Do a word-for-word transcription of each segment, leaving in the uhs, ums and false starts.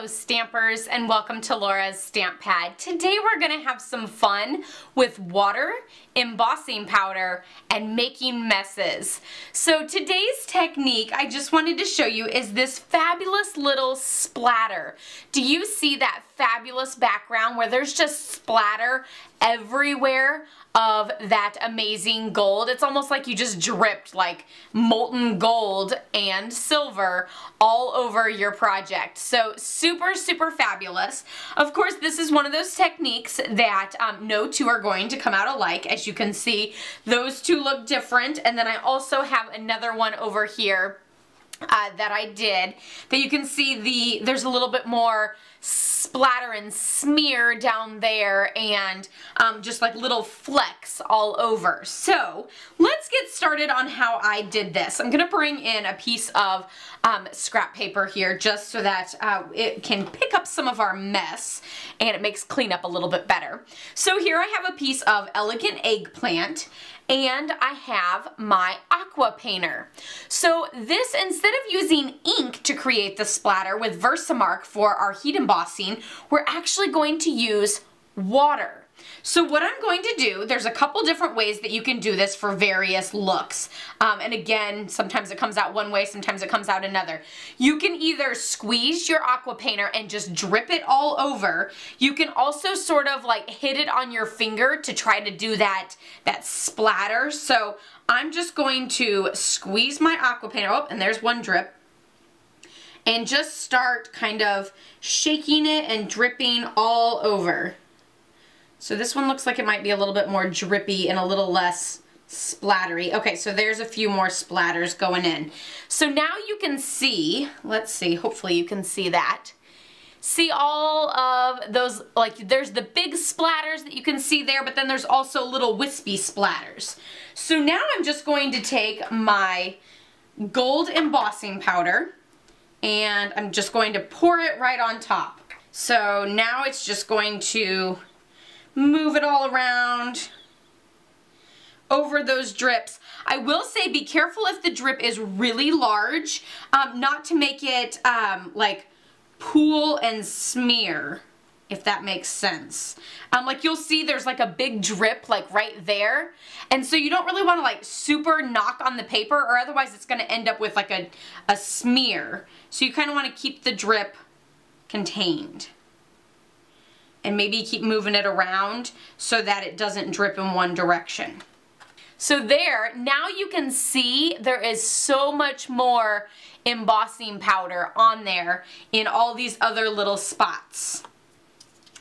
Hello stampers, and welcome to Laura's Stamp Pad. Today we're gonna have some fun with water, embossing powder, and making messes. So today's technique I just wanted to show you is this fabulous little splatter. Do you see that fabulous background where there's just splatter everywhere of that amazing gold? It's almost like you just dripped like molten gold and silver all over your project. So super, super fabulous. Of course, this is one of those techniques that um, no two are going to come out alike. As you can see, those two look different. And then I also have another one over here uh, that I did that you can see the there's a little bit more splatter and smear down there and um, just like little flecks all over. So let's get started on how I did this. I'm gonna bring in a piece of um, scrap paper here just so that uh, it can pick up some of our mess and it makes cleanup a little bit better. So here I have a piece of elegant eggplant and I have my Aqua Painter. So this, instead of using ink to create the splatter with Versamark for our heat and embossing, we're actually going to use water. So what I'm going to do, there's a couple different ways that you can do this for various looks. Um, and again, sometimes it comes out one way, sometimes it comes out another. You can either squeeze your Aqua Painter and just drip it all over. You can also sort of like hit it on your finger to try to do that, that splatter. So I'm just going to squeeze my Aqua Painter up, oh, and there's one drip. And just start kind of shaking it and dripping all over. So this one looks like it might be a little bit more drippy and a little less splattery. Okay, so there's a few more splatters going in. So now you can see, let's see, hopefully you can see that. See all of those, like there's the big splatters that you can see there, but then there's also little wispy splatters. So now I'm just going to take my gold embossing powder and I'm just going to pour it right on top. So now it's just going to move it all around over those drips. I will say be careful if the drip is really large, um, not to make it um, like pool and smear, if that makes sense. Um, like you'll see there's like a big drip like right there. And so you don't really wanna like super knock on the paper or otherwise it's gonna end up with like a, a smear. So you kinda wanna keep the drip contained. And maybe keep moving it around so that it doesn't drip in one direction. So there, now you can see there is so much more embossing powder on there in all these other little spots.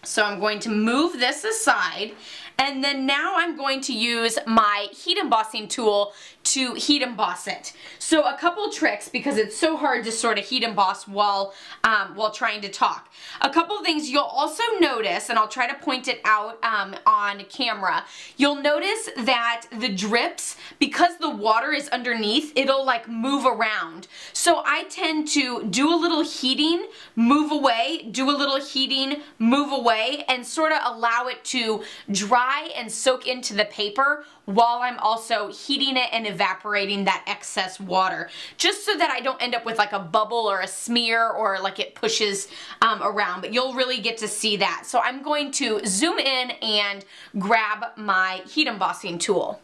So I'm going to move this aside, and then now I'm going to use my heat embossing tool to heat emboss it. So a couple tricks, because it's so hard to sort of heat emboss while, um, while trying to talk. A couple things you'll also notice, and I'll try to point it out um, on camera, you'll notice that the drips, because the water is underneath, it'll like move around. So I tend to do a little heating, move away, do a little heating, move away, and sort of allow it to dry and soak into the paper while I'm also heating it and evaporating that excess water, just so that I don't end up with like a bubble or a smear or like it pushes um, around, but you'll really get to see that. So I'm going to zoom in and grab my heat embossing tool.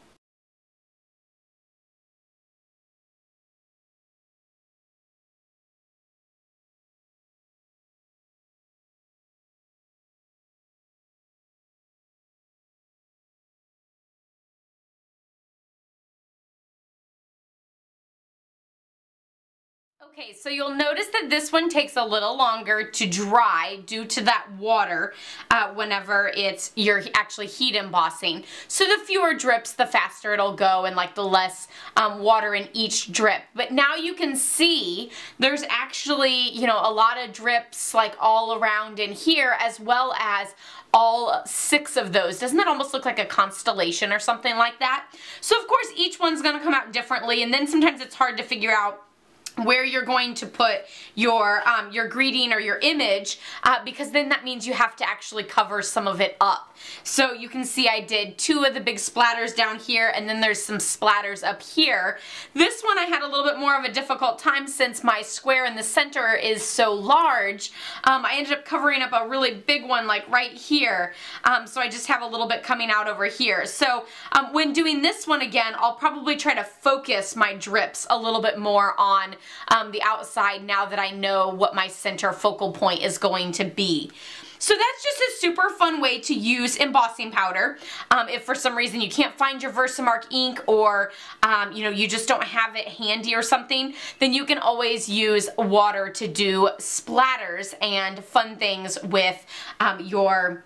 Okay, so you'll notice that this one takes a little longer to dry due to that water uh, whenever it's you're actually heat embossing. So the fewer drips, the faster it'll go and like the less um, water in each drip. But now you can see there's actually, you know, a lot of drips like all around in here as well as all six of those. Doesn't that almost look like a constellation or something like that? So of course each one's gonna come out differently, and then sometimes it's hard to figure out where you're going to put your um, your greeting or your image, uh, because then that means you have to actually cover some of it up. So you can see I did two of the big splatters down here, and then there's some splatters up here. This one I had a little bit more of a difficult time since my square in the center is so large. Um, I ended up covering up a really big one like right here, um, so I just have a little bit coming out over here. So um, when doing this one again, I'll probably try to focus my drips a little bit more on Um, the outside, now that I know what my center focal point is going to be. So that's just a super fun way to use embossing powder. Um, if for some reason you can't find your Versamark ink, or um, you know, you just don't have it handy or something, then you can always use water to do splatters and fun things with um, your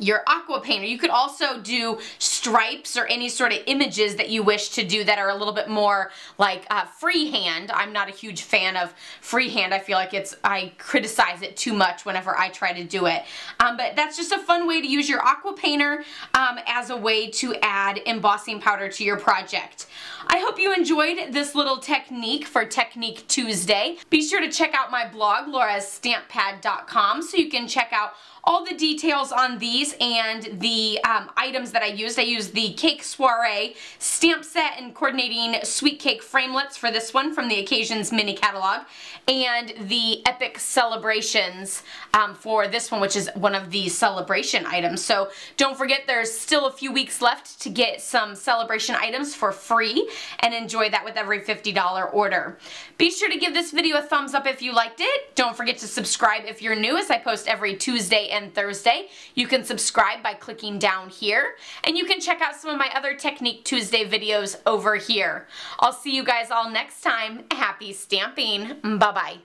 your Aqua Painter. You could also do stripes or any sort of images that you wish to do that are a little bit more like uh, freehand. I'm not a huge fan of freehand. I feel like it's, I criticize it too much whenever I try to do it. Um, but that's just a fun way to use your Aqua Painter um, as a way to add embossing powder to your project. I hope you enjoyed this little technique for Technique Tuesday. Be sure to check out my blog, Laura's Stamp Pad dot com, so you can check out all the details on these and the um, items that I used. I used the Cake Soiree stamp set and coordinating sweet cake framelits for this one from the Occasions Mini Catalog, and the Epic Celebrations um, for this one, which is one of the celebration items. So don't forget, there's still a few weeks left to get some celebration items for free and enjoy that with every fifty dollar order. Be sure to give this video a thumbs up if you liked it. Don't forget to subscribe if you're new, as I post every Tuesday and Thursday. You can subscribe by clicking down here, and you can check out some of my other Technique Tuesday videos over here. I'll see you guys all next time. Happy stamping. Bye-bye.